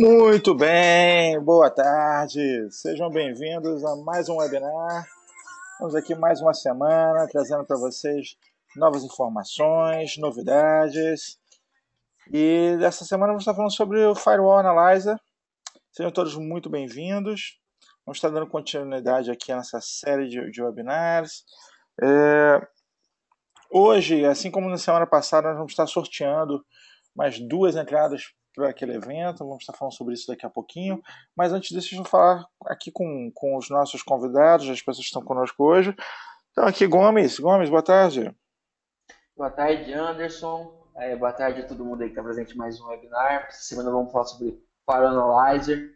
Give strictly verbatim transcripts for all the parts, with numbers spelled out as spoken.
Muito bem, boa tarde, sejam bem-vindos a mais um webinar. Estamos aqui mais uma semana trazendo para vocês novas informações, novidades. E dessa semana vamos estar falando sobre o Firewall Analyzer. Sejam todos muito bem-vindos. Vamos estar dando continuidade aqui nessa série de, de webinars. É, hoje, assim como na semana passada, nós vamos estar sorteando mais duas entradas para aquele evento, vamos estar falando sobre isso daqui a pouquinho, mas antes disso eu vou falar aqui com, com os nossos convidados, as pessoas que estão conosco hoje. Então aqui Gomes, Gomes, boa tarde. Boa tarde, Anderson, é, boa tarde a todo mundo aí que está presente em mais um webinar. Essa semana vamos falar sobre Firewall Analyzer,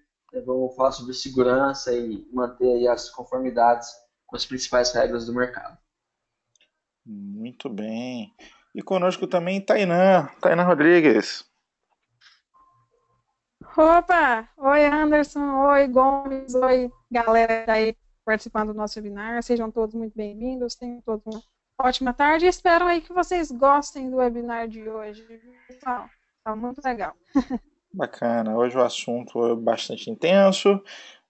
vamos falar sobre segurança e manter aí as conformidades com as principais regras do mercado. Muito bem. E conosco também Tainan, Tainan Rodrigues. Opa! Oi, Anderson, oi, Gomes, oi, galera aí participando do nosso webinar. Sejam todos muito bem-vindos, tenham todos uma ótima tarde. Espero aí que vocês gostem do webinar de hoje. Pessoal, tá muito legal. Bacana, hoje o assunto é bastante intenso.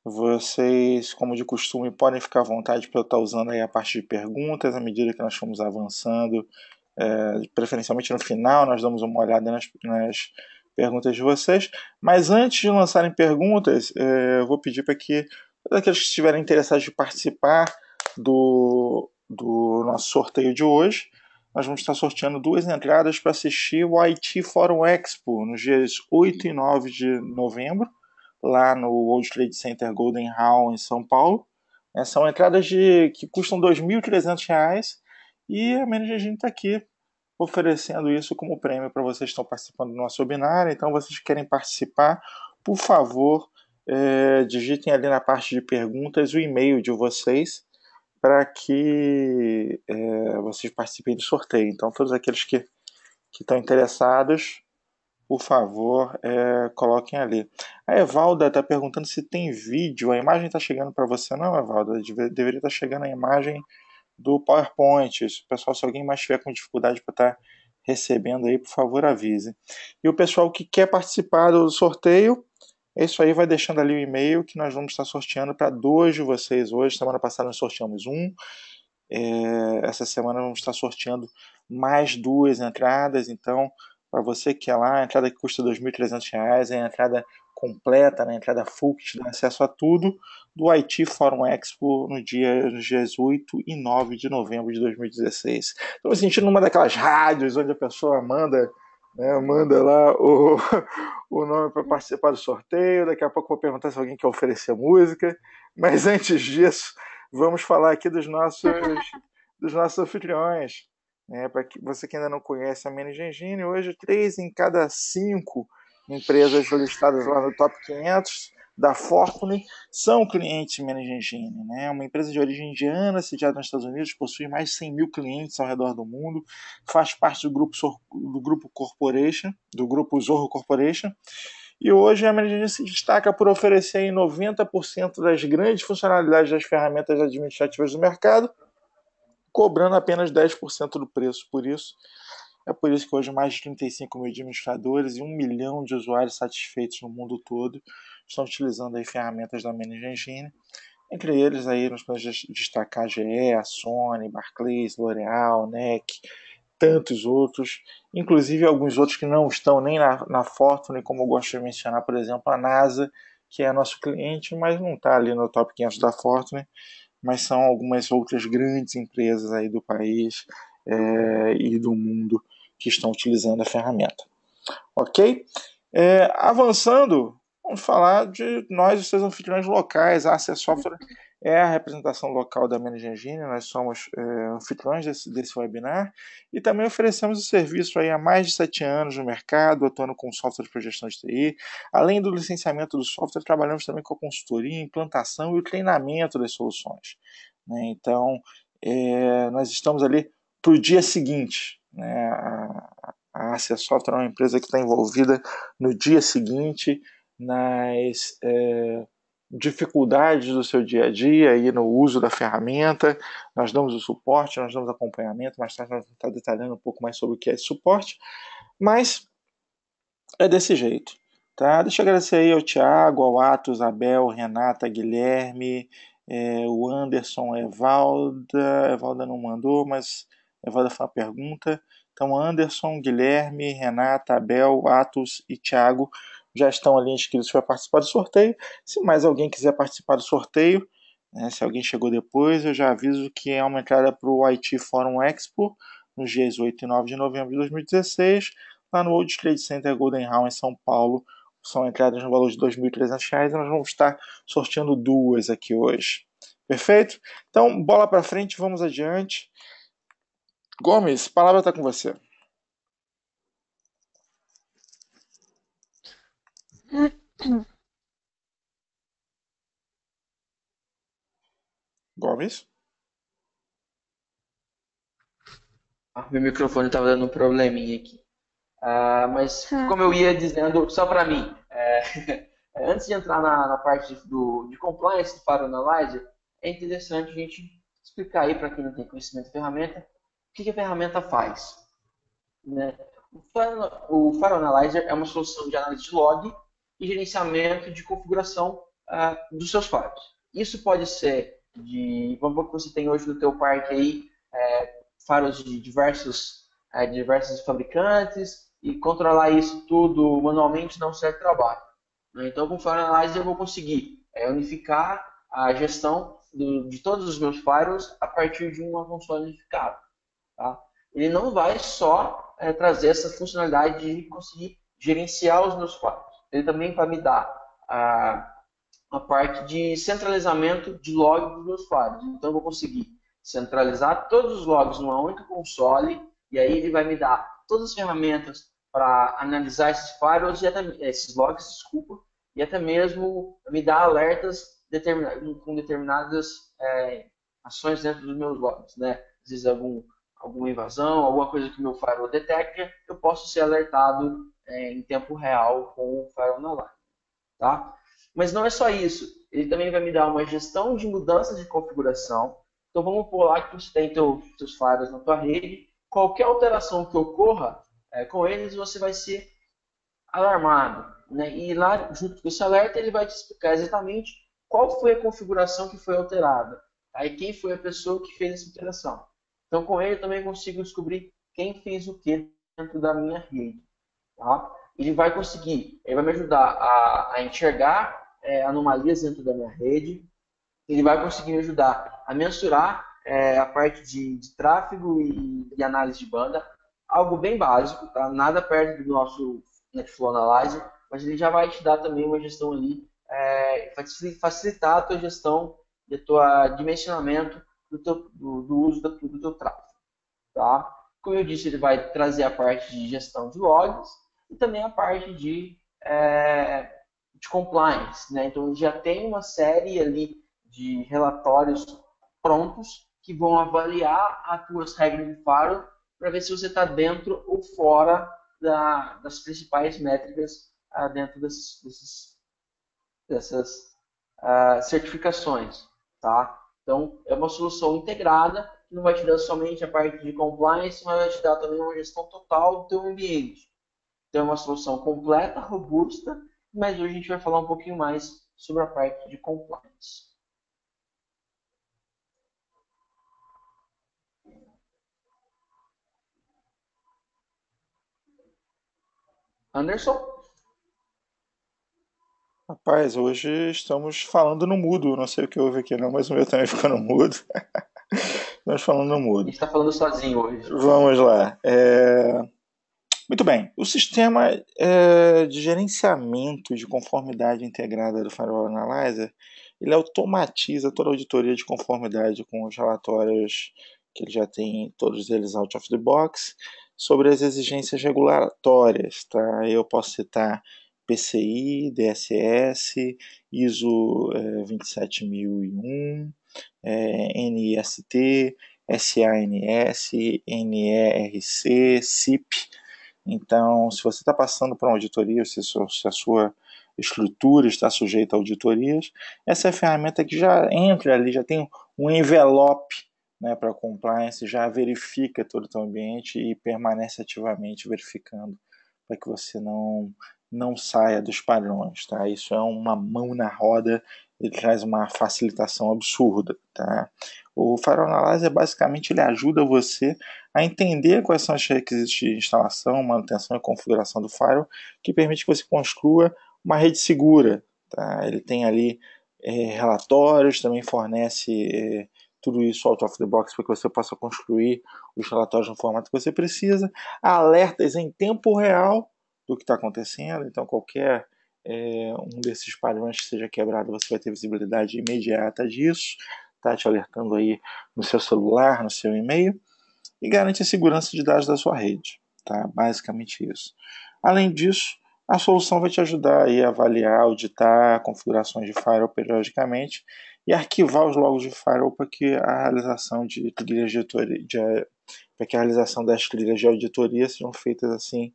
Vocês, como de costume, podem ficar à vontade para eu estar usando aí a parte de perguntas à medida que nós fomos avançando. É, preferencialmente no final, nós damos uma olhada nas, nas perguntas de vocês, mas antes de lançarem perguntas, é, eu vou pedir para que todos aqueles que estiverem interessados de participar do, do nosso sorteio de hoje, nós vamos estar sorteando duas entradas para assistir o I T Forum Expo nos dias oito e nove de novembro, lá no World Trade Center Golden Hall em São Paulo. É, são entradas de, que custam dois mil e trezentos reais. E a ManageEngine está aqui oferecendo isso como prêmio para vocês que estão participando do nosso webinar. Então, vocês que querem participar, por favor, é, digitem ali na parte de perguntas o e-mail de vocês para que é, vocês participem do sorteio. Então, todos aqueles que estão interessados, por favor, é, coloquem ali. A Evalda está perguntando se tem vídeo. A imagem está chegando para você? Não, Evalda, deveria estar chegando a imagem do PowerPoint. Pessoal, se alguém mais tiver com dificuldade para estar recebendo aí, por favor, avise. E o pessoal que quer participar do sorteio, isso aí vai deixando ali o e-mail que nós vamos estar sorteando para dois de vocês hoje. Semana passada nós sorteamos um. É, essa semana vamos estar sorteando mais duas entradas. Então, para você que é lá, a entrada que custa dois mil e trezentos reais, é a entrada completa, na entrada full, que te dá acesso a tudo, do I T Forum Expo no dia, nos dias oito e nove de novembro de dois mil e dezesseis. Estou me sentindo numa daquelas rádios onde a pessoa manda, né, manda lá o, o nome para participar do sorteio. Daqui a pouco vou perguntar se alguém quer oferecer música. Mas antes disso, vamos falar aqui dos nossos, dos nossos anfitriões. Né, para você que ainda não conhece a ManageEngine, hoje três em cada cinco empresas listadas lá no top quinhentos da Fortune são clientes ManageEngine, né? Uma empresa de origem indiana, sediada nos Estados Unidos, possui mais de cem mil clientes ao redor do mundo, faz parte do grupo, do grupo Corporation, do grupo Zoho Corporation, e hoje a ManageEngine se destaca por oferecer aí noventa por cento das grandes funcionalidades das ferramentas administrativas do mercado, cobrando apenas dez por cento do preço por isso. É por isso que hoje mais de trinta e cinco mil administradores e um milhão de usuários satisfeitos no mundo todo estão utilizando aí ferramentas da ManageEngine. Entre eles, aí, nós podemos destacar a G E, a Sony, Barclays, L'Oreal, N E C, tantos outros. Inclusive alguns outros que não estão nem na, na Fortune, como eu gosto de mencionar, por exemplo, a NASA, que é nosso cliente, mas não está ali no top quinhentos da Fortune. Mas são algumas outras grandes empresas aí do país é, e do mundo que estão utilizando a ferramenta, ok? É, avançando, vamos falar de nós, os seus anfitriões locais. A ACSoftware é a representação local da ManageEngine, nós somos é, anfitriões desse, desse webinar e também oferecemos o serviço aí há mais de sete anos no mercado, atuando com software para gestão de T I. Além do licenciamento do software, trabalhamos também com a consultoria, implantação e o treinamento das soluções. Né? Então, é, nós estamos ali para o dia seguinte. Né? A, a ACSoftware é uma empresa que está envolvida no dia seguinte nas é, dificuldades do seu dia a dia e no uso da ferramenta. Nós damos o suporte, nós damos acompanhamento, mais tarde nós vamos estar detalhando um pouco mais sobre o que é esse suporte, mas é desse jeito. Tá? Deixa eu agradecer aí ao Thiago, ao Atos, Abel, Renata, Guilherme, é, o Anderson, Evalda, Evalda não mandou, mas Evalda foi uma pergunta. Então Anderson, Guilherme, Renata, Abel, Atos e Thiago já estão ali inscritos para participar do sorteio. Se mais alguém quiser participar do sorteio, né, se alguém chegou depois, eu já aviso que é uma entrada para o I T Forum Expo, nos dias oito e nove de novembro de dois mil e dezesseis, lá no World Trade Center Golden Hall, em São Paulo. São entradas no valor de dois mil e trezentos reais e nós vamos estar sorteando duas aqui hoje. Perfeito? Então, bola para frente, vamos adiante. Gomes, a palavra está com você. Gomes? Ah, meu microfone estava dando um probleminha aqui. Ah, mas, como eu ia dizendo, só para mim, é, antes de entrar na, na parte do, de compliance do Firewall Analyzer, é interessante a gente explicar aí para quem não tem conhecimento de ferramenta, o que, que a ferramenta faz. Né? O Firewall Analyzer é uma solução de análise de log e gerenciamento de configuração ah, dos seus firewalls. Isso pode ser de, como você tem hoje no teu parque aí, é, firewalls de diversos, é, diversos fabricantes, e controlar isso tudo manualmente não serve trabalho. Né? Então, com o Firewall Analyzer eu vou conseguir é, unificar a gestão do, de todos os meus firewalls a partir de uma console unificada. Tá? Ele não vai só é, trazer essa funcionalidade de conseguir gerenciar os meus firewalls. Ele também vai me dar a, a parte de centralizamento de log dos meus firewalls. Então eu vou conseguir centralizar todos os logs numa única console e aí ele vai me dar todas as ferramentas para analisar esses firewalls, e até, esses logs, desculpa, e até mesmo me dar alertas determin, com determinadas é, ações dentro dos meus logs, né? Às vezes algum alguma invasão, alguma coisa que o meu firewall detecta, eu posso ser alertado é, em tempo real com o Firewall Analyzer, tá? Mas não é só isso, ele também vai me dar uma gestão de mudanças de configuração. Então vamos pular que você tem teu, teus firewalls na tua rede, qualquer alteração que ocorra é, com eles, você vai ser alarmado, né? E lá, junto com esse alerta, ele vai te explicar exatamente qual foi a configuração que foi alterada, tá? E quem foi a pessoa que fez essa alteração. Então, com ele, eu também consigo descobrir quem fez o que dentro da minha rede. Tá? Ele vai conseguir, ele vai me ajudar a, a enxergar é, anomalias dentro da minha rede, ele vai conseguir me ajudar a mensurar é, a parte de, de tráfego e, e análise de banda, algo bem básico, tá? Nada perto do nosso NetFlow Analyzer, mas ele já vai te dar também uma gestão ali, é, vai te facilitar a tua gestão, e a tua dimensionamento Do, teu, do, do uso do, do teu tráfego, tá? Como eu disse, ele vai trazer a parte de gestão de logs e também a parte de, é, de compliance, né? Então, já tem uma série ali de relatórios prontos que vão avaliar as tuas regras de firewall para ver se você está dentro ou fora da, das principais métricas ah, dentro desses, desses, dessas ah, certificações, tá? Então, é uma solução integrada, que não vai te dar somente a parte de compliance, mas vai te dar também uma gestão total do teu ambiente. Então, é uma solução completa, robusta, mas hoje a gente vai falar um pouquinho mais sobre a parte de compliance. Anderson? Rapaz, hoje estamos falando no mudo, não sei o que houve aqui não, mas o meu também ficou no mudo. Estamos falando no mudo. A gente está falando sozinho hoje. Vamos lá. É... Muito bem, o sistema é, de gerenciamento de conformidade integrada do Firewall Analyzer, ele automatiza toda a auditoria de conformidade com os relatórios que ele já tem, todos eles out of the box, sobre as exigências regulatórias, tá? Eu posso citar P C I, D S S, ISO é, vinte e sete mil e um, é, NIST, SANS, NERC, C I P. Então, se você está passando por uma auditoria, se, se a sua estrutura está sujeita a auditorias, essa é a ferramenta que já entra ali, já tem um envelope, né, para compliance, já verifica todo o teu ambiente e permanece ativamente verificando para que você não não saia dos padrões, tá? Isso é uma mão na roda, ele traz uma facilitação absurda, tá? O Firewall Analyzer, basicamente, ele ajuda você a entender quais são os requisitos de instalação, manutenção e configuração do firewall, que permite que você construa uma rede segura, tá? Ele tem ali é, relatórios, também fornece é, tudo isso out of the box para que você possa construir os relatórios no formato que você precisa, alertas em tempo real do que está acontecendo, então qualquer é, um desses padrões que seja quebrado, você vai ter visibilidade imediata disso, tá te alertando aí no seu celular, no seu e-mail, e garante a segurança de dados da sua rede, tá? Basicamente isso. Além disso, a solução vai te ajudar aí a avaliar, auditar configurações de firewall periodicamente e arquivar os logos de firewall para que a realização de trilhas de auditoria, para que a realização das trilhas de auditoria sejam feitas assim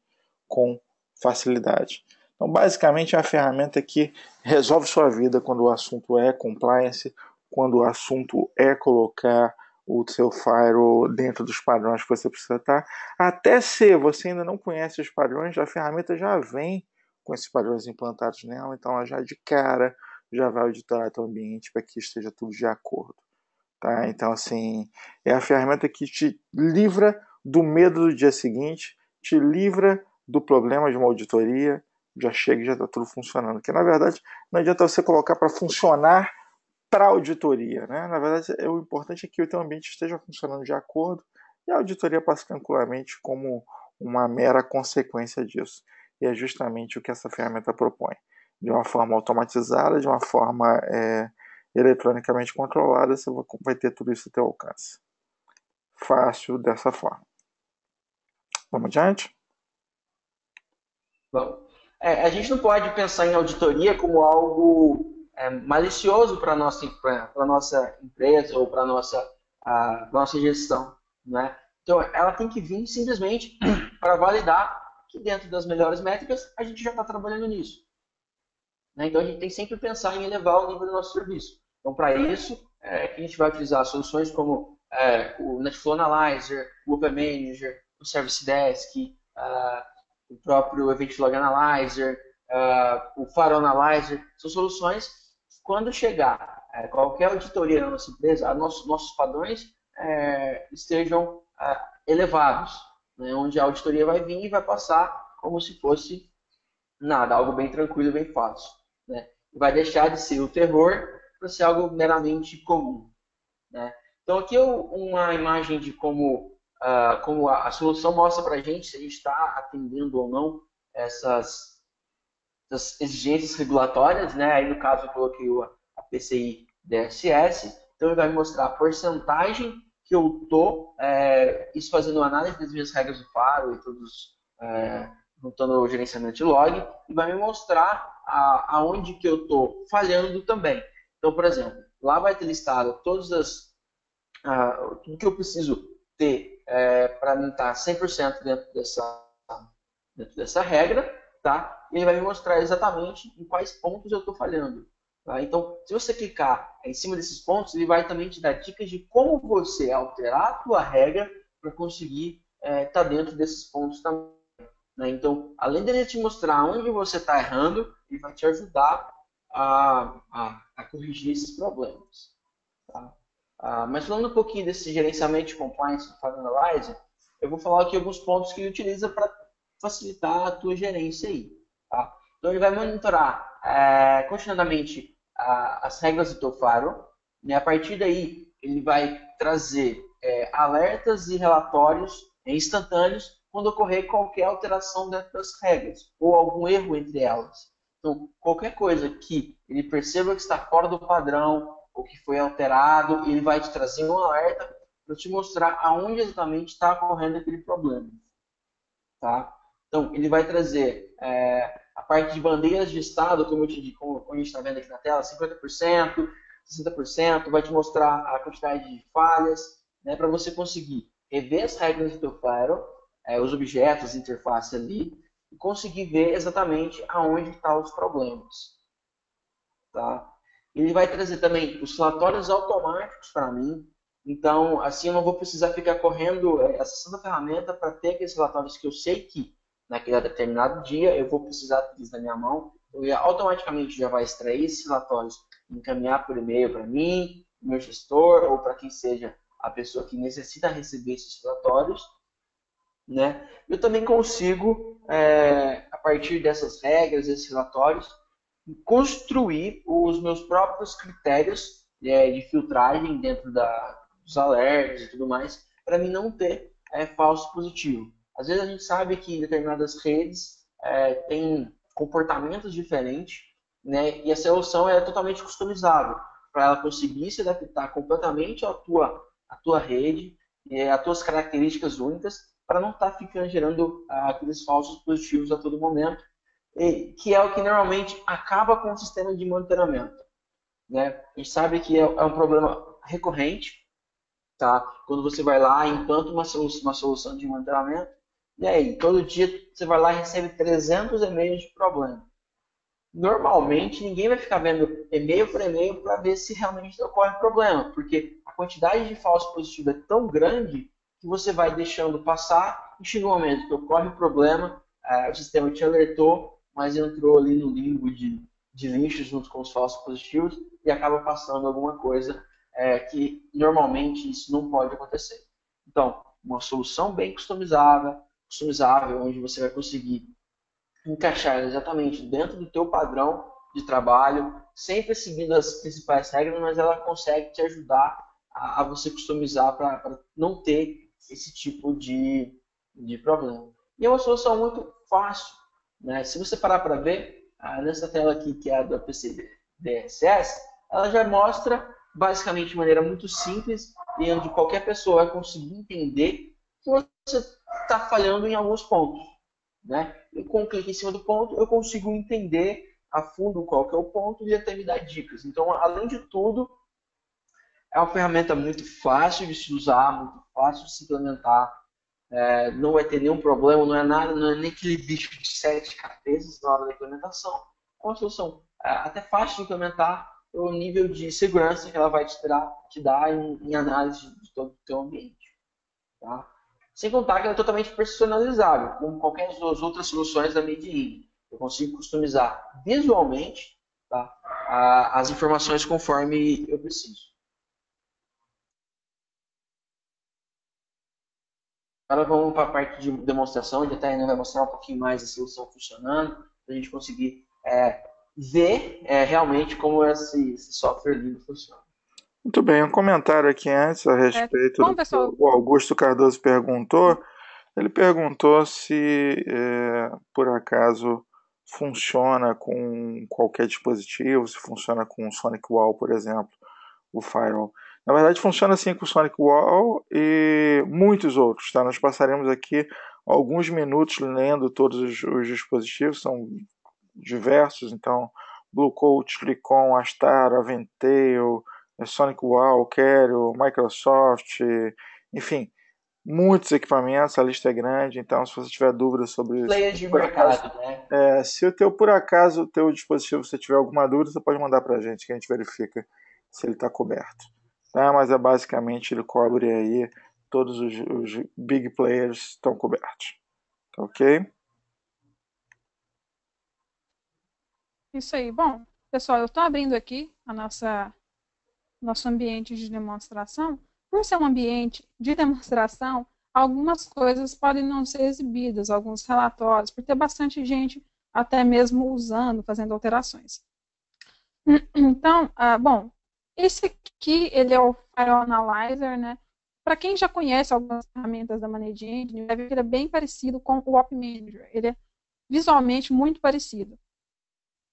com facilidade. Então, basicamente, é uma ferramenta que resolve sua vida quando o assunto é compliance, quando o assunto é colocar o seu firewall dentro dos padrões que você precisa estar. Até se você ainda não conhece os padrões, a ferramenta já vem com esses padrões implantados nela, então ela já de cara já vai auditorar o ambiente para que esteja tudo de acordo, tá? Então, assim, é a ferramenta que te livra do medo do dia seguinte, te livra do problema de uma auditoria, já chega e já está tudo funcionando. Porque, na verdade, não adianta você colocar para funcionar para auditoria, né? Na verdade, o importante é que o teu ambiente esteja funcionando de acordo e a auditoria passa tranquilamente como uma mera consequência disso. E é justamente o que essa ferramenta propõe. De uma forma automatizada, de uma forma é, eletronicamente controlada, você vai ter tudo isso ao teu alcance. Fácil dessa forma. Vamos adiante? Bom, é, a gente não pode pensar em auditoria como algo É malicioso para a nossa, nossa empresa ou para a nossa, nossa gestão, né? Então, ela tem que vir simplesmente para validar que dentro das melhores métricas a gente já está trabalhando nisso, né? Então, a gente tem que sempre pensar em elevar o nível do nosso serviço. Então, para isso, é, que a gente vai utilizar soluções como é, o NetFlow Analyzer, o OpManager, o Service Desk, a, o próprio Aventail Analyzer, a, o Firewall Analyzer. São soluções. Quando chegar é, qualquer auditoria na nossa empresa, nossos, nossos padrões é, estejam é, elevados, né, onde a auditoria vai vir e vai passar como se fosse nada, algo bem tranquilo, bem fácil, né? Vai deixar de ser o terror para ser algo meramente comum, né? Então, aqui eu, uma imagem de como, uh, como a, a solução mostra para a gente se a gente está atendendo ou não essas... das exigências regulatórias, né? Aí no caso eu coloquei a P C I D S S, então ele vai mostrar a porcentagem que eu estou, é, isso fazendo análise das minhas regras do firewall e todos, é, juntando o gerenciamento de log, e vai me mostrar a, aonde que eu estou falhando também. Então, por exemplo, lá vai ter listado todas as, a, tudo que eu preciso ter é, para mim estar cem por cento dentro dessa, dentro dessa regra, tá? Ele vai me mostrar exatamente em quais pontos eu estou falhando, tá? Então, se você clicar em cima desses pontos, ele vai também te dar dicas de como você alterar a sua regra para conseguir estar é, tá dentro desses pontos também, né? Então, além dele te mostrar onde você está errando, ele vai te ajudar a, a, a corrigir esses problemas, tá? Ah, mas falando um pouquinho desse gerenciamento de compliance do Firewall Analyzer, eu vou falar aqui alguns pontos que ele utiliza para facilitar a tua gerência aí, tá? Então, ele vai monitorar é, continuadamente a, as regras do teu firewall, né? A partir daí, ele vai trazer é, alertas e relatórios instantâneos quando ocorrer qualquer alteração dentro das regras ou algum erro entre elas. Então, qualquer coisa que ele perceba que está fora do padrão ou que foi alterado, ele vai te trazer um alerta para te mostrar aonde exatamente está ocorrendo aquele problema, tá? Então, ele vai trazer é, a parte de bandeiras de estado, como, eu te, como a gente está vendo aqui na tela, cinquenta por cento, sessenta por cento, vai te mostrar a quantidade de falhas, né, para você conseguir rever as regras do teu firewall, é, os objetos, interface ali, e conseguir ver exatamente aonde estão os problemas, tá? Ele vai trazer também os relatórios automáticos para mim. Então, assim, eu não vou precisar ficar correndo, acessando a ferramenta para ter aqueles relatórios que eu sei que naquele determinado dia, eu vou precisar disso na minha mão, eu automaticamente já vai extrair esses relatórios, encaminhar por e-mail para mim, meu gestor, ou para quem seja a pessoa que necessita receber esses relatórios, né? Eu também consigo, é, a partir dessas regras, desses relatórios, construir os meus próprios critérios é, de filtragem dentro da, dos alertas e tudo mais, para mim não ter é, falso positivo. Às vezes a gente sabe que determinadas redes é, têm comportamentos diferentes, né, e a solução é totalmente customizável, para ela conseguir se adaptar completamente à tua, à tua rede, e às tuas características únicas, para não estar tá ficando gerando ah, aqueles falsos positivos a todo momento, e, que é o que normalmente acaba com o sistema de monitoramento. Né? A gente sabe que é, é um problema recorrente, tá? Quando você vai lá e implanta uma solução, uma solução de monitoramento, e aí, todo dia você vai lá e recebe trezentos e-mails de problema. Normalmente, ninguém vai ficar vendo e-mail por e-mail para ver se realmente ocorre problema, porque a quantidade de falso positivo é tão grande que você vai deixando passar e chega um momento que ocorre o problema, é, o sistema te alertou, mas entrou ali no limbo de, de lixo junto com os falsos positivos e acaba passando alguma coisa é, que normalmente isso não pode acontecer. Então, uma solução bem customizada, customizável, onde você vai conseguir encaixar exatamente dentro do teu padrão de trabalho, sempre seguindo as principais regras, mas ela consegue te ajudar a, a você customizar para não ter esse tipo de, de problema. E é uma solução muito fácil, né? Se você parar para ver, ah, nessa tela aqui que é a do P C I D S S, ela já mostra basicamente de maneira muito simples e onde qualquer pessoa vai conseguir entender que você está falhando em alguns pontos, né? E com um clique em cima do ponto, eu consigo entender a fundo qual que é o ponto e até me dar dicas. Então, além de tudo, é uma ferramenta muito fácil de se usar, muito fácil de se implementar, é, não vai ter nenhum problema, não é nada, não é nem aquele bicho de sete cabeças na hora da implementação. É uma solução é, até fácil de implementar pelo nível de segurança que ela vai te, tirar, te dar em, em análise de todo o teu ambiente, tá? Sem contar que ela é totalmente personalizável, como qualquer das outras soluções da ManageEngine. Eu consigo customizar visualmente, tá, as informações conforme eu preciso. Agora vamos para a parte de demonstração, onde a Tainá vai mostrar um pouquinho mais a solução funcionando, para a gente conseguir é, ver é, realmente como esse, esse software livre funciona. Muito bem, um comentário aqui antes a respeito é, bom, do que o Augusto Cardoso perguntou. Ele perguntou se, é, por acaso, funciona com qualquer dispositivo, se funciona com o SonicWall, por exemplo, o Firewall. Na verdade, funciona sim com o SonicWall e muitos outros, tá? Nós passaremos aqui alguns minutos lendo todos os, os dispositivos, são diversos, então, BlueCoat, Clicon, Astaro, Aventail, SonicWall, Kerio, Microsoft, enfim, muitos equipamentos, a lista é grande, então se você tiver dúvida sobre... Player de mercado, né? É, se o teu, por acaso, o teu dispositivo, você tiver alguma dúvida, você pode mandar pra gente, que a gente verifica se ele está coberto. Tá? Mas é basicamente, ele cobre aí, todos os, os big players estão cobertos. Tá ok? Isso aí. Bom, pessoal, eu estou abrindo aqui a nossa... nosso ambiente de demonstração. Por ser um ambiente de demonstração, algumas coisas podem não ser exibidas, alguns relatórios, por ter bastante gente até mesmo usando, fazendo alterações. Então, ah, bom, esse aqui ele é o Firewall Analyzer, né? Para quem já conhece algumas ferramentas da ManageEngine, vai ver que ele é bem parecido com o OpManager. Ele é visualmente muito parecido.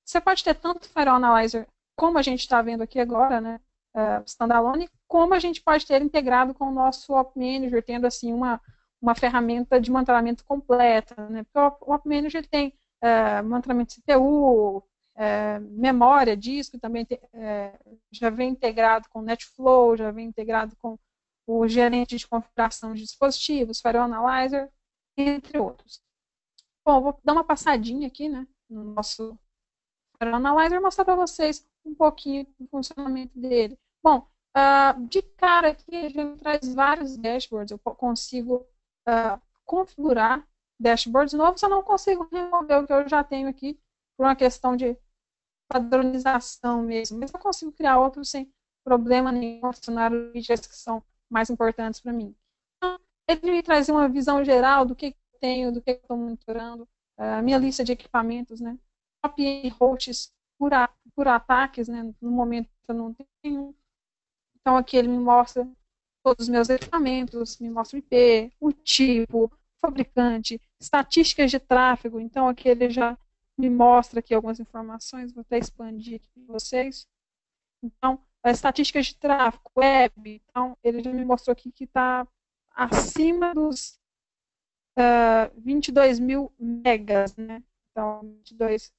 Você pode ter tanto o Firewall Analyzer, como a gente está vendo aqui agora, né? Uh, standalone, como a gente pode ter integrado com o nosso OpManager, tendo assim uma, uma ferramenta de monitoramento completa, né? Porque o OpManager tem uh, monitoramento de C P U, uh, memória, disco, também te, uh, já vem integrado com o NetFlow, já vem integrado com o gerente de configuração de dispositivos, Firewall Analyzer, entre outros. Bom, vou dar uma passadinha aqui, né, no nosso Firewall Analyzer e mostrar para vocês um pouquinho do funcionamento dele. Bom, uh, de cara aqui ele traz vários dashboards, eu consigo uh, configurar dashboards novos, eu não consigo remover o que eu já tenho aqui por uma questão de padronização mesmo. Mas eu consigo criar outros sem problema nenhum, adicionários que são mais importantes para mim. Então, ele me traz uma visão geral do que eu tenho, do que eu estou monitorando, a minha lista de equipamentos, né? Top hosts por, a, por ataques, né? No momento eu não tenho nenhum. Então aqui ele me mostra todos os meus equipamentos, me mostra o I P, o tipo, fabricante, estatísticas de tráfego. Então aqui ele já me mostra aqui algumas informações, vou até expandir aqui para vocês. Então, as estatísticas de tráfego, web, então ele já me mostrou aqui que está acima dos uh, vinte e dois mil megas, né? Então, vinte e dois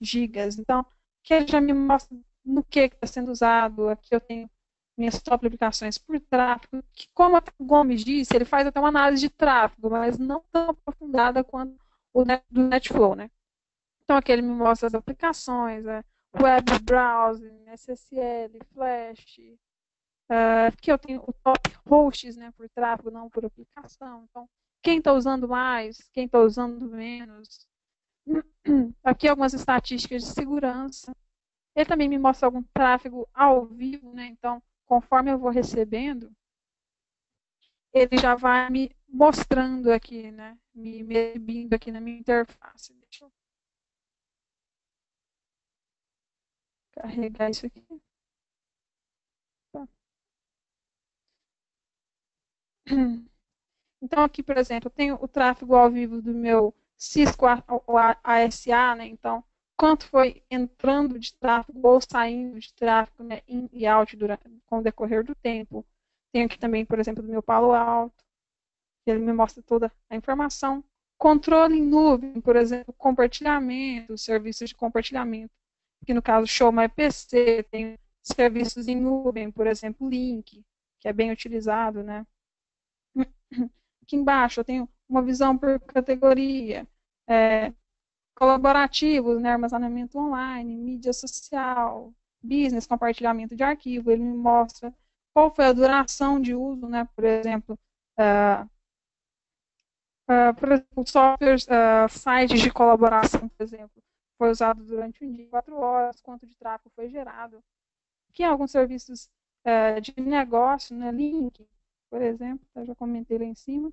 gigas. Então, que ele já me mostra no que está sendo usado. Aqui eu tenho minhas top aplicações por tráfego, que, como o Gomes disse, ele faz até uma análise de tráfego, mas não tão aprofundada quanto o net, do NetFlow, né? Então aqui ele me mostra as aplicações, né? Web Browser, S S L, Flash, uh, aqui eu tenho o top hosts, né, por tráfego, não por aplicação. Então, quem está usando mais, quem está usando menos. Aqui algumas estatísticas de segurança. Ele também me mostra algum tráfego ao vivo, né? Então, conforme eu vou recebendo, ele já vai me mostrando aqui, né? Me exibindo aqui na minha interface. Deixa eu carregar isso aqui. Tá. Então, aqui, por exemplo, eu tenho o tráfego ao vivo do meu Cisco A S A, né? Então, quanto foi entrando de tráfego ou saindo de tráfego, né, in e out durante, com o decorrer do tempo. Tenho aqui também, por exemplo, do meu Palo Alto, que ele me mostra toda a informação. Controle em nuvem, por exemplo, compartilhamento, serviços de compartilhamento. Aqui no caso, Show My P C, tem serviços em nuvem, por exemplo, Link, que é bem utilizado, né? Aqui embaixo eu tenho uma visão por categoria, é, colaborativos, né, armazenamento online, mídia social, business, compartilhamento de arquivo. Ele me mostra qual foi a duração de uso, né, por exemplo, uh, uh, por exemplo, softwares, uh, sites de colaboração, por exemplo, foi usado durante um dia, quatro horas, quanto de tráfego foi gerado. Aqui alguns serviços uh, de negócio, né, Link, por exemplo, eu já comentei lá em cima.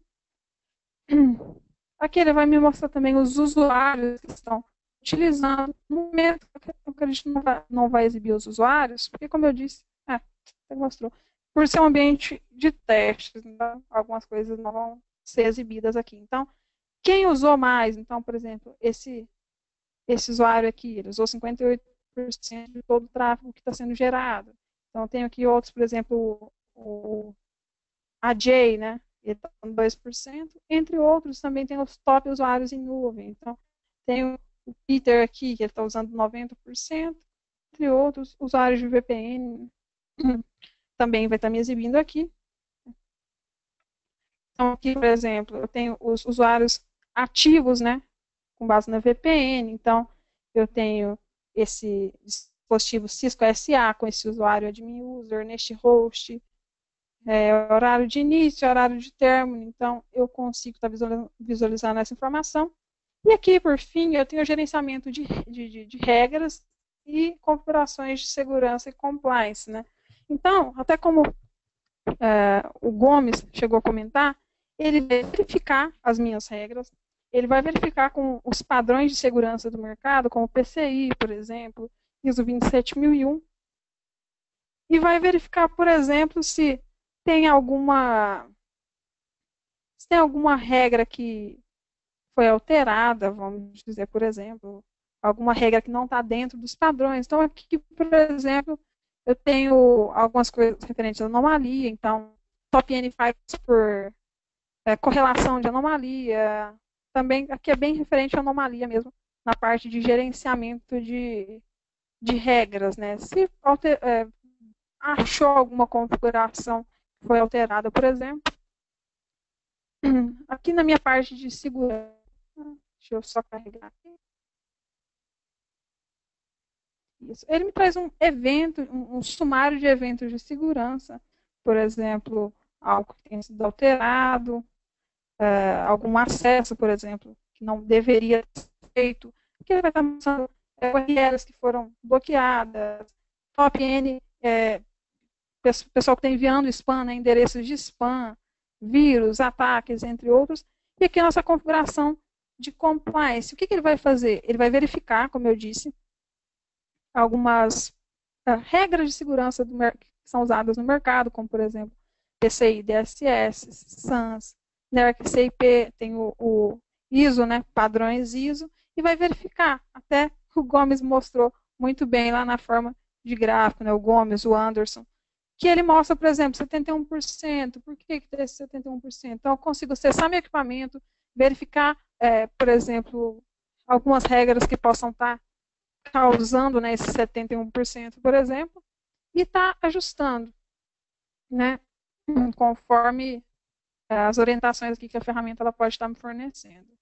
Aqui ele vai me mostrar também os usuários que estão utilizando. No momento, eu acredito que não vai, não vai exibir os usuários, porque, como eu disse, ah, ele mostrou, por ser um ambiente de testes, então, algumas coisas não vão ser exibidas aqui. Então, quem usou mais? Então, por exemplo, esse, esse usuário aqui, ele usou cinquenta e oito por cento de todo o tráfego que está sendo gerado. Então, eu tenho aqui outros, por exemplo, o A J, né? Ele está com dois por cento, entre outros também tem os top usuários em nuvem. Então, tem o Peter aqui, que ele está usando noventa por cento, entre outros usuários de V P N, também vai estar me exibindo aqui. Então, aqui, por exemplo, eu tenho os usuários ativos, né, com base na V P N. Então, eu tenho esse dispositivo Cisco A S A com esse usuário admin user, neste host, É, horário de início, horário de término. Então eu consigo estar visualizando essa informação. E aqui, por fim, eu tenho o gerenciamento de, de, de regras e configurações de segurança e compliance, né? Então, até como é, o Gomes chegou a comentar, ele vai verificar as minhas regras, ele vai verificar com os padrões de segurança do mercado, como o P C I, por exemplo, ISO vinte e sete mil e um, e vai verificar, por exemplo, se Tem alguma, tem alguma regra que foi alterada, vamos dizer, por exemplo, alguma regra que não está dentro dos padrões. Então, aqui, por exemplo, eu tenho algumas coisas referentes à anomalia. Então, top N files por é, correlação de anomalia. Também, aqui é bem referente à anomalia mesmo, na parte de gerenciamento de, de regras, né? Se alter, é, achou alguma configuração foi alterada, por exemplo. Aqui na minha parte de segurança, deixa eu só carregar aqui. Isso. Ele me traz um evento, um, um sumário de eventos de segurança, por exemplo, algo que tem sido alterado, uh, algum acesso, por exemplo, que não deveria ser feito, que ele vai estar mostrando U R Ls que foram bloqueadas, top N, é, pessoal que está enviando spam, né, endereços de spam, vírus, ataques, entre outros. E aqui a nossa configuração de compliance. O que, que ele vai fazer? Ele vai verificar, como eu disse, algumas uh, regras de segurança do que são usadas no mercado, como, por exemplo, P C I D S S, SANS, NERC C I P, tem o, o ISO, né, padrões ISO, e vai verificar. Até o Gomes mostrou muito bem lá na forma de gráfico, né, o Gomes, o Anderson, que ele mostra, por exemplo, setenta e um por cento. Por que que tem esse setenta e um por cento? Então, eu consigo acessar meu equipamento, verificar, é, por exemplo, algumas regras que possam estar causando, né, esse setenta e um por cento, por exemplo, e está ajustando, né, conforme as orientações aqui que a ferramenta ela pode estar me fornecendo.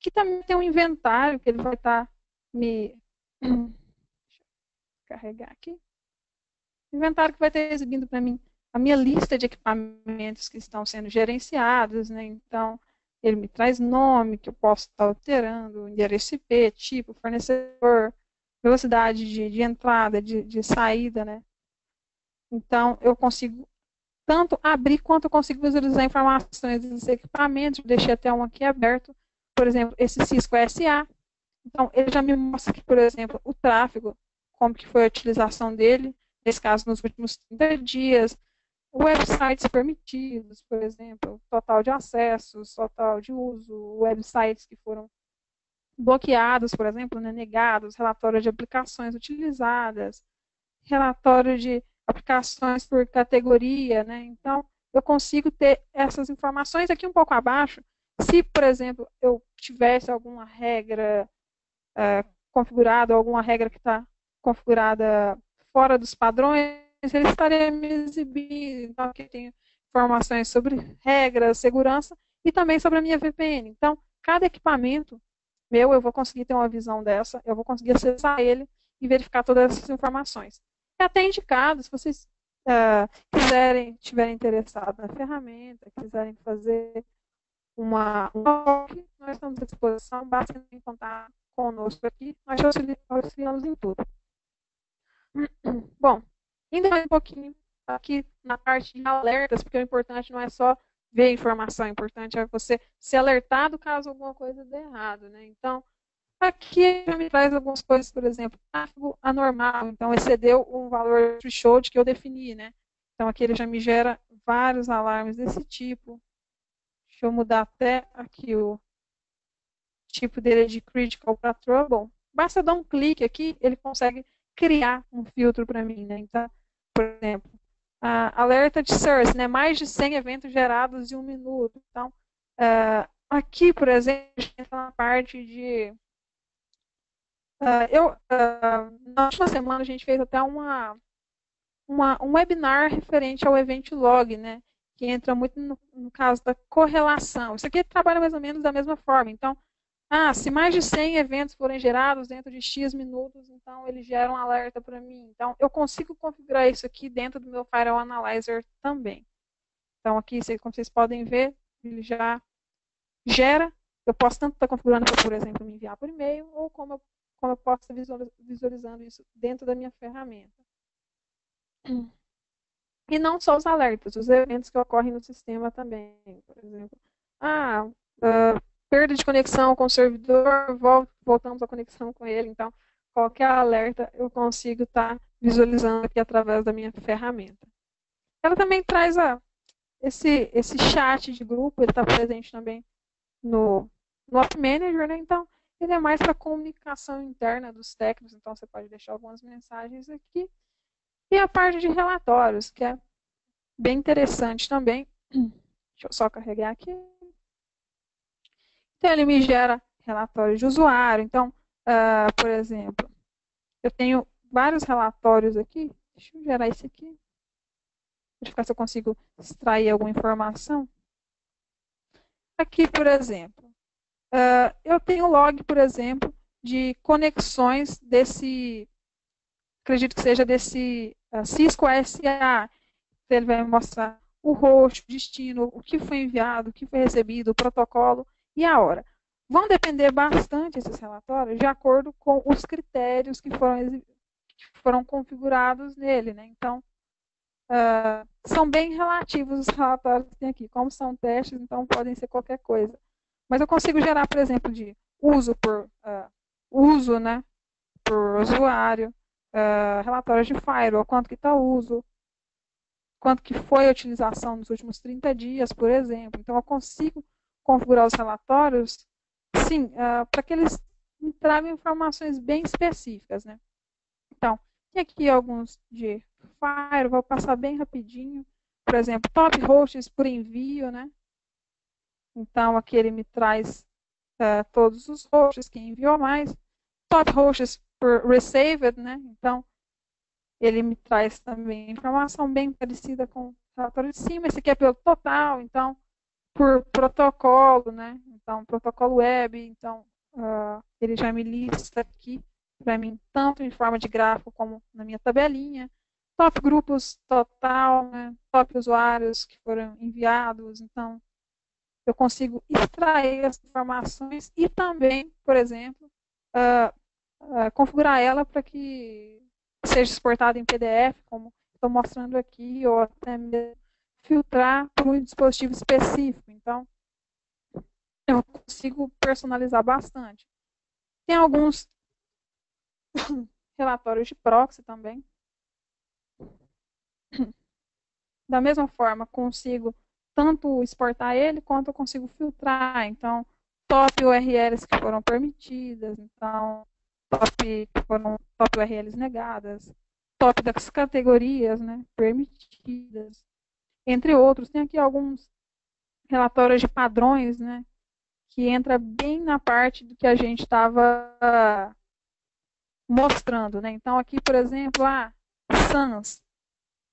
Aqui também tem um inventário que ele vai estar me... Deixa eu carregar aqui. Inventário que vai estar exibindo para mim a minha lista de equipamentos que estão sendo gerenciados, né? Então, ele me traz nome que eu posso estar alterando, endereço I P, tipo, fornecedor, velocidade de, de entrada, de, de saída, né? Então, eu consigo tanto abrir quanto eu consigo visualizar informações dos equipamentos. Eu deixei até um aqui aberto, por exemplo, esse Cisco A S A. Então, ele já me mostra aqui, por exemplo, o tráfego, como que foi a utilização dele, nesse caso, nos últimos trinta dias, websites permitidos, por exemplo, total de acessos, total de uso, websites que foram bloqueados, por exemplo, né, negados, relatório de aplicações utilizadas, relatório de aplicações por categoria, né? Então, eu consigo ter essas informações aqui um pouco abaixo. Se, por exemplo, eu tivesse alguma regra é, configurada, alguma regra que está configurada fora dos padrões, ele estaria me exibindo. Então, aqui tem informações sobre regras, segurança e também sobre a minha V P N. Então, cada equipamento meu, eu vou conseguir ter uma visão dessa, eu vou conseguir acessar ele e verificar todas essas informações. É até indicado, se vocês uh, quiserem, estiverem interessados na ferramenta, quiserem fazer uma... Nós estamos à disposição, basta contar conosco aqui, nós auxiliamos em tudo. Bom, ainda mais um pouquinho aqui na parte de alertas, porque o importante não é só ver a informação, o importante é você ser alertado caso alguma coisa dê errado, né? Então, aqui já me traz algumas coisas, por exemplo, tráfego anormal, então excedeu um valor threshold que eu defini, né? Então aqui ele já me gera vários alarmes desse tipo. Deixa eu mudar até aqui o tipo dele de critical para trouble. Basta dar um clique aqui, ele consegue criar um filtro para mim, né? Então, por exemplo, uh, alerta de source, né? Mais de cem eventos gerados em um minuto. Então, uh, aqui, por exemplo, a gente entra na parte de... Uh, eu, uh, na última semana, a gente fez até uma, uma, um webinar referente ao event log, né? Que entra muito no, no caso da correlação. Isso aqui trabalha mais ou menos da mesma forma. Então, ah, se mais de cem eventos forem gerados dentro de X minutos, então ele gera um alerta para mim. Então, eu consigo configurar isso aqui dentro do meu Firewall Analyzer também. Então, aqui, como vocês podem ver, ele já gera. Eu posso tanto estar configurando para, por exemplo, me enviar por e-mail, ou como eu, como eu posso estar visualizando isso dentro da minha ferramenta. E não só os alertas, os eventos que ocorrem no sistema também. Por exemplo, ah... Uh, perda de conexão com o servidor, voltamos à conexão com ele. Então, qualquer alerta eu consigo estar visualizando aqui através da minha ferramenta. Ela também traz a, esse, esse chat de grupo, ele está presente também no, no OpManager, né? Então, ele é mais para comunicação interna dos técnicos, então você pode deixar algumas mensagens aqui. E a parte de relatórios, que é bem interessante também. Deixa eu só carregar aqui. Então, ele me gera relatórios de usuário. Então, uh, por exemplo, eu tenho vários relatórios aqui. Deixa eu gerar esse aqui. Verificar se eu consigo extrair alguma informação. Aqui, por exemplo, uh, eu tenho log, por exemplo, de conexões desse, acredito que seja desse uh, Cisco A S A. Então, ele vai me mostrar o host, o destino, o que foi enviado, o que foi recebido, o protocolo e a hora. Vão depender bastante esses relatórios de acordo com os critérios que foram, que foram configurados nele, né? Então, uh, são bem relativos os relatórios que tem aqui. Como são testes, então podem ser qualquer coisa. Mas eu consigo gerar, por exemplo, de uso por uh, uso, né, por usuário, uh, relatórios de firewall, quanto que está o uso, quanto que foi a utilização nos últimos trinta dias, por exemplo. Então, eu consigo configurar os relatórios, sim, uh, para que eles me tragam informações bem específicas, né? Então, tem aqui alguns de firewall, vou passar bem rapidinho. Por exemplo, top hosts por envio, né? Então, aqui ele me traz uh, todos os hosts, quem enviou mais. Top hosts por received, né? Então, ele me traz também informação bem parecida com o relatório de cima. Esse aqui é pelo total, então, por protocolo, né? Então, protocolo web. Então, uh, ele já me lista aqui para mim, tanto em forma de gráfico como na minha tabelinha. Top grupos total, né? Top usuários que foram enviados. Então, eu consigo extrair as informações e também, por exemplo, uh, uh, configurar ela para que seja exportado em P D F, como estou mostrando aqui, ou até mesmo filtrar por um dispositivo específico. Então, eu consigo personalizar bastante. Tem alguns relatórios de proxy também. Da mesma forma, consigo tanto exportar ele, quanto eu consigo filtrar. Então, top U R Ls que foram permitidas, então... Top, foram top U R Ls negadas, top das categorias, né, permitidas, entre outros. Tem aqui alguns relatórios de padrões, né, que entra bem na parte do que a gente estava mostrando, né. Então, aqui, por exemplo, a SANS,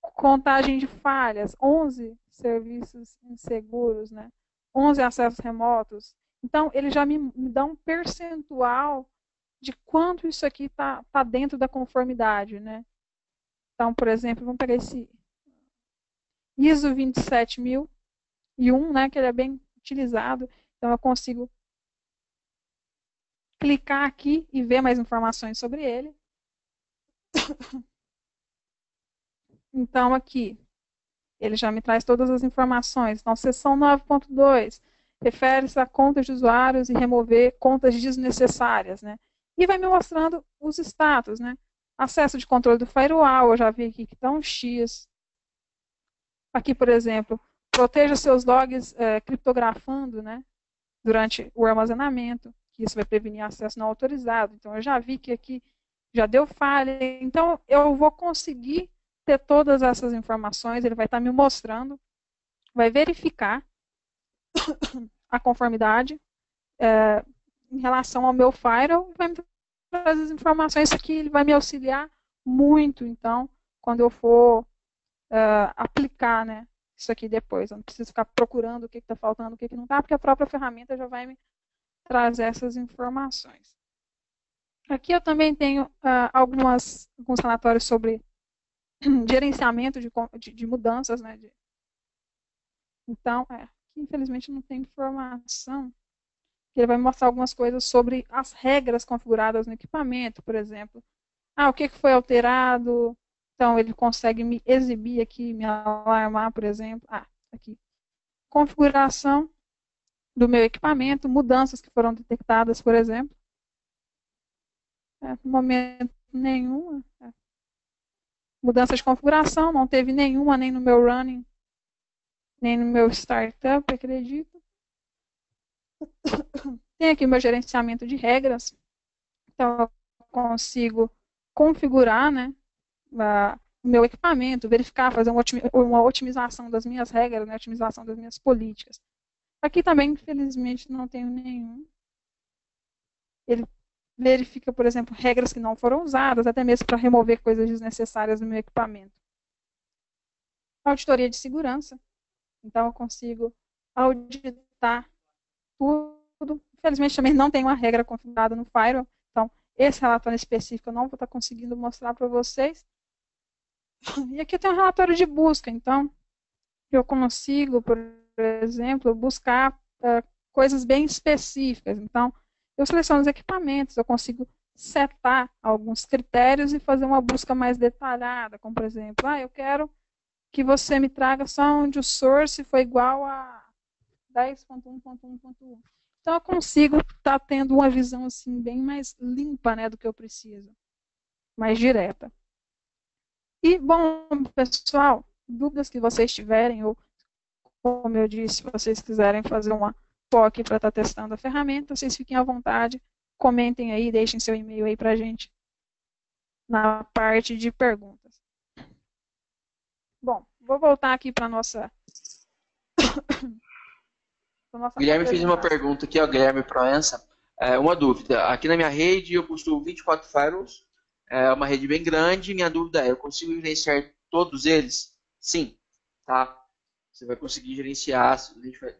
contagem de falhas, onze serviços inseguros, né, onze acessos remotos. Então, ele já me, me dá um percentual de quanto isso aqui está tá dentro da conformidade, né? Então, por exemplo, vamos pegar esse ISO vinte e sete mil e um, né, que ele é bem utilizado. Então, eu consigo clicar aqui e ver mais informações sobre ele. Então, aqui, ele já me traz todas as informações. Então, seção nove ponto dois, refere-se a contas de usuários e remover contas desnecessárias, né? E vai me mostrando os status, né? Acesso de controle do firewall, eu já vi aqui que está um X. Aqui, por exemplo, proteja seus logs é, criptografando, né, durante o armazenamento, que isso vai prevenir acesso não autorizado. Então, eu já vi que aqui já deu falha. Então, eu vou conseguir ter todas essas informações, ele vai estar tá me mostrando, vai verificar a conformidade, é, em relação ao meu firewall, vai me trazer as informações. Isso aqui ele vai me auxiliar muito, então, quando eu for uh, aplicar, né, isso aqui depois. Eu não preciso ficar procurando o que está faltando, o que, que não está, porque a própria ferramenta já vai me trazer essas informações. Aqui eu também tenho uh, algumas, alguns relatórios sobre gerenciamento de, de, de mudanças, né, de... Então, é, infelizmente não tem informação. Ele vai mostrar algumas coisas sobre as regras configuradas no equipamento, por exemplo. Ah, o que foi alterado? Então, ele consegue me exibir aqui, me alarmar, por exemplo. Ah, aqui. Configuração do meu equipamento, mudanças que foram detectadas, por exemplo. É, no momento, nenhuma. É. Mudança de configuração, não teve nenhuma, nem no meu running, nem no meu startup, acredito. Tem aqui o meu gerenciamento de regras, então eu consigo configurar, né, o meu equipamento, verificar, fazer uma otimização das minhas regras, né, otimização das minhas políticas. Aqui também, infelizmente, não tenho nenhum. Ele verifica, por exemplo, regras que não foram usadas, até mesmo para remover coisas desnecessárias no meu equipamento. Auditoria de segurança, então eu consigo auditar tudo. Infelizmente também não tem uma regra configurada no firewall, então esse relatório específico eu não vou estar conseguindo mostrar para vocês. E aqui tem um relatório de busca, então eu consigo, por exemplo, buscar uh, coisas bem específicas. Então, eu seleciono os equipamentos, eu consigo setar alguns critérios e fazer uma busca mais detalhada, como por exemplo, ah, eu quero que você me traga só onde o source foi igual a dez ponto um ponto um ponto um. Então eu consigo estar tá tendo uma visão assim bem mais limpa, né, do que eu preciso, mais direta. E bom, pessoal, dúvidas que vocês tiverem ou, como eu disse, vocês quiserem fazer uma P O C para estar tá testando a ferramenta, vocês fiquem à vontade, comentem aí, deixem seu e-mail aí para a gente na parte de perguntas. Bom, vou voltar aqui para a nossa... nossa... Guilherme fez uma pergunta aqui, ó, Guilherme Proença. É, uma dúvida. Aqui na minha rede eu possuo vinte e quatro firewalls, é uma rede bem grande. Minha dúvida é, eu consigo gerenciar todos eles? Sim, tá? Você vai conseguir gerenciar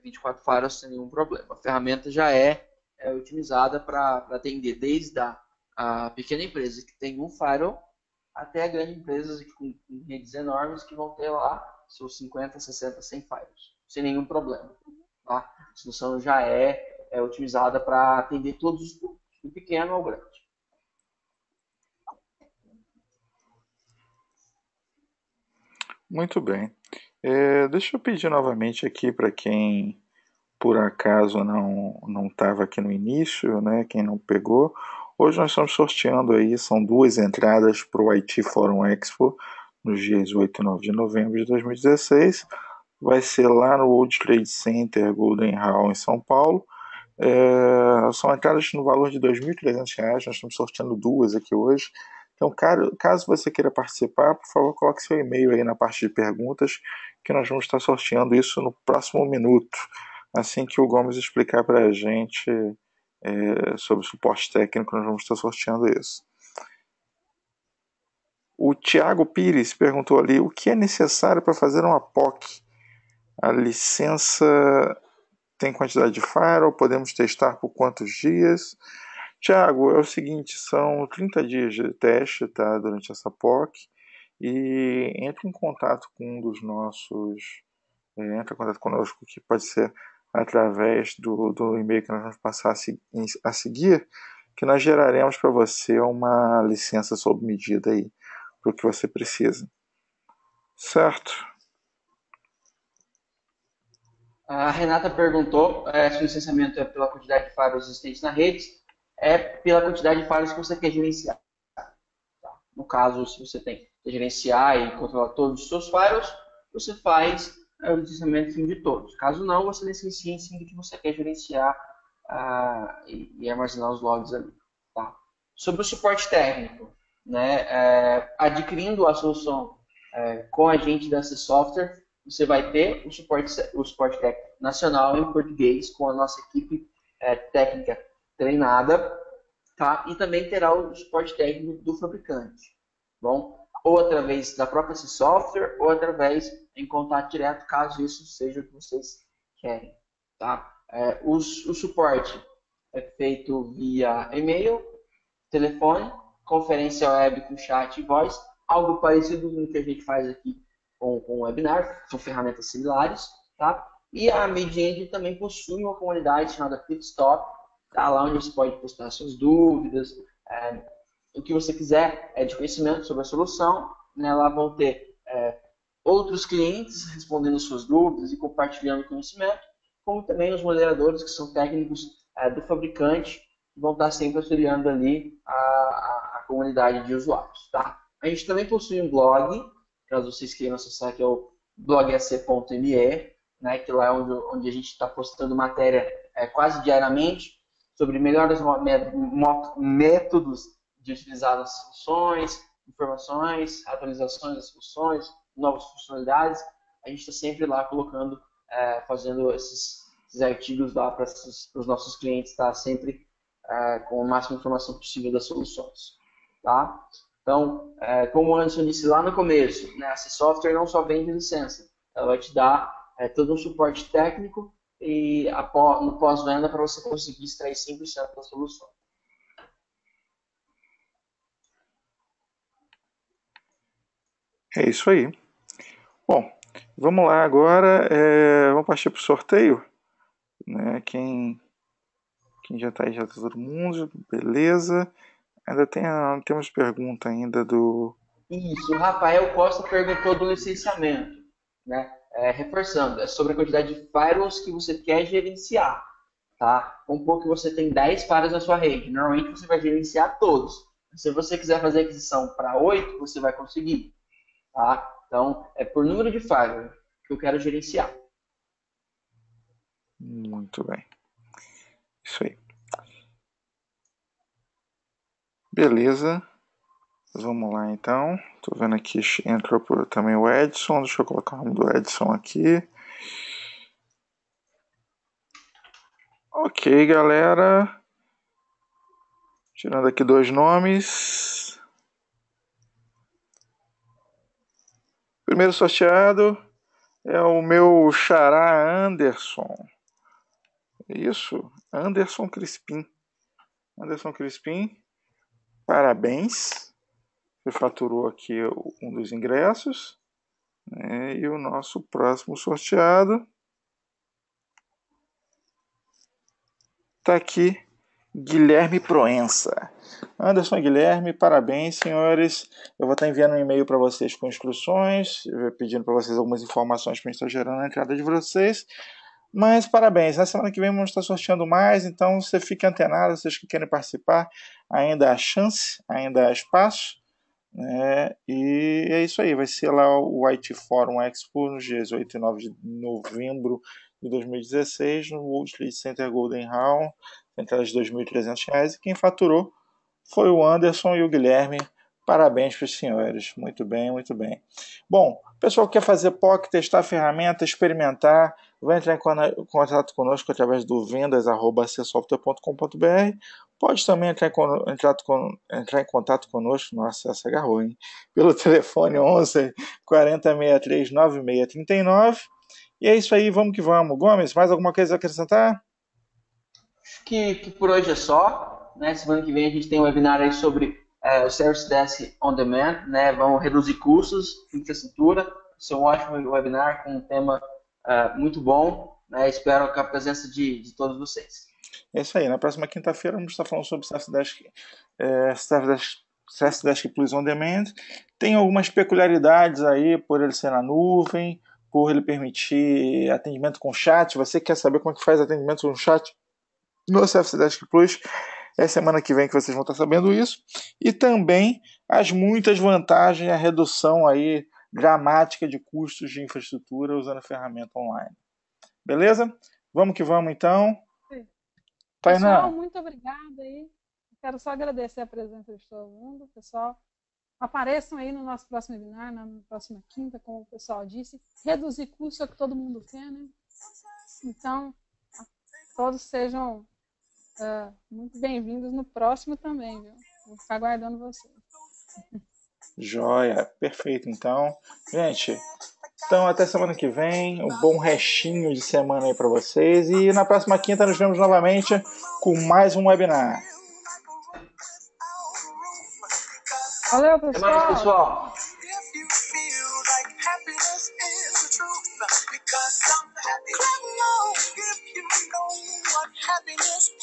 vinte e quatro firewalls sem nenhum problema. A ferramenta já é, é otimizada para atender desde a, a pequena empresa que tem um firewall até grandes empresas com, com redes enormes que vão ter lá seus cinquenta, sessenta, cem firewalls, sem nenhum problema. Tá? A solução já é, é otimizada para atender todos os públicos, do pequeno ao grande. Muito bem. É, deixa eu pedir novamente aqui para quem por acaso não não estava aqui no início, né, quem não pegou. Hoje nós estamos sorteando aí, são duas entradas para o I T Forum Expo, nos dias oito e nove de novembro de dois mil e dezesseis. Vai ser lá no World Trade Center Golden Hall, em São Paulo. É, são entradas no valor de dois mil e trezentos reais, nós estamos sorteando duas aqui hoje. Então, caso você queira participar, por favor, coloque seu e-mail aí na parte de perguntas, que nós vamos estar sorteando isso no próximo minuto, assim que o Gomes explicar para a gente... É, sobre suporte técnico, nós vamos estar sorteando isso. O Tiago Pires perguntou ali, o que é necessário para fazer uma P O C? A licença tem quantidade de firewall, podemos testar por quantos dias? Tiago, é o seguinte, são trinta dias de teste, tá, durante essa P O C, e entre em contato com um dos nossos, é, entra em contato conosco, que pode ser através do, do e-mail que nós vamos passar a, se, a seguir, que nós geraremos para você uma licença sob medida aí, para o que você precisa. Certo? A Renata perguntou é, se o licenciamento é pela quantidade de firewalls existentes na rede, é pela quantidade de firewalls que você quer gerenciar. No caso, se você tem que gerenciar e controlar todos os seus firewalls, você faz... é o licenciamento de todos. Caso não, você licencia em cima do que você quer gerenciar ah, e, e armazenar os logs ali. Tá? Sobre o suporte técnico, né, é, adquirindo a solução é, com a gente da ACSoftware, você vai ter o suporte, o suporte técnico nacional em português com a nossa equipe é, técnica treinada, tá? E também terá o suporte técnico do fabricante. Bom, ou através da própria ACSoftware ou através em contato direto, caso isso seja o que vocês querem. Tá? É, o, o suporte é feito via e-mail, telefone, conferência web com chat e voz, algo parecido com o que a gente faz aqui com, com o webinar, são ferramentas similares. Tá? E a ManageEngine também possui uma comunidade chamada PitStop, tá? Lá onde você pode postar suas dúvidas, é, o que você quiser é de conhecimento sobre a solução, né? Lá vão ter... É, outros clientes respondendo suas dúvidas e compartilhando conhecimento, como também os moderadores que são técnicos é, do fabricante, que vão estar sempre auxiliando ali a, a, a comunidade de usuários. Tá? A gente também possui um blog, caso vocês queiram acessar, que é o blog a c ponto m e, né, que lá é onde, onde a gente está postando matéria é, quase diariamente sobre melhores métodos de utilizar as funções, informações, atualizações das funções, novas funcionalidades. A gente está sempre lá colocando, é, fazendo esses, esses artigos lá para os nossos clientes estar tá? sempre é, com a máxima informação possível das soluções. Tá? Então, é, como o Anderson disse lá no começo, né, a ACSoftware não só vende licença, ela vai te dar é, todo um suporte técnico e após, no pós-venda para você conseguir extrair cem por cento da solução. É isso aí. Bom, Vamos lá agora, é, vamos partir para o sorteio, né? Quem, quem já está aí, já está todo mundo, beleza. Ainda tem, temos pergunta ainda do... Isso, o Rafael Costa perguntou do licenciamento, né? É, reforçando, é sobre a quantidade de firewalls que você quer gerenciar, tá? Vamos supor que você tem dez firewalls na sua rede, normalmente você vai gerenciar todos. Se você quiser fazer aquisição para oito, você vai conseguir, tá? Então, é por número de firewalls que eu quero gerenciar. Muito bem. Isso aí. Beleza. Vamos lá, então. Estou vendo aqui, entrou por, também o Edson. Deixa eu colocar o nome do Edson aqui. Ok, galera. Tirando aqui dois nomes. Primeiro sorteado é o meu xará Anderson. Isso, Anderson Crispim. Anderson Crispim, parabéns. Você faturou aqui um dos ingressos, né? E o nosso próximo sorteado está aqui, Guilherme Proença. Anderson Guilherme, parabéns, senhores. Eu vou estar enviando um e-mail para vocês com instruções, pedindo para vocês algumas informações para a gente estar gerando a entrada de vocês. Mas parabéns, na semana que vem vamos estar sorteando mais, então você fique antenado, vocês que querem participar, ainda há chance, ainda há espaço. É, e é isso aí, vai ser lá o I T Forum Expo nos dias oito e nove de novembro de dois mil e dezesseis no World Trade Center Golden Hall, entrada de dois mil e trezentos reais, e quem faturou foi o Anderson e o Guilherme. Parabéns para os senhores, muito bem, muito bem. Bom, o pessoal que quer fazer P O C, testar a ferramenta, experimentar, vai entrar em contato conosco através do vendas arroba a c software ponto com ponto b r. Pode também entrar em, entrar, entrar em contato conosco, nossa, essa agarrou, hein? Pelo telefone onze, quarenta, sessenta e três, noventa e seis trinta e nove. E é isso aí, vamos que vamos. Gomes, mais alguma coisa a acrescentar? Acho que, que por hoje é só. Né? Semana que vem a gente tem um webinar aí sobre é, o Service Desk On Demand, né? Vamos reduzir custos, infraestrutura. Isso é um ótimo webinar com um tema é, muito bom. Né? Espero com a presença de, de todos vocês. É isso aí, na próxima quinta-feira vamos estar falando sobre Service Desk, é, Service Desk Plus On Demand. Tem algumas peculiaridades aí, por ele ser na nuvem, por ele permitir atendimento com chat. Você quer saber como é que faz atendimento com chat no Service Desk Plus? É semana que vem que vocês vão estar sabendo isso. E também as muitas vantagens, a redução aí dramática de custos de infraestrutura usando a ferramenta online. Beleza? Vamos que vamos então. Tainá. Pessoal, muito obrigada aí. Quero só agradecer a presença de todo mundo, pessoal. Apareçam aí no nosso próximo webinar, na próxima quinta, como o pessoal disse. Reduzir custo é o que todo mundo quer, né? Então, todos sejam uh, muito bem-vindos no próximo também, viu? Vou ficar aguardando vocês. Joia, perfeito, então. Gente, então até semana que vem, um bom restinho de semana aí para vocês e na próxima quinta nos vemos novamente com mais um webinar. Valeu, pessoal. Até mais, pessoal.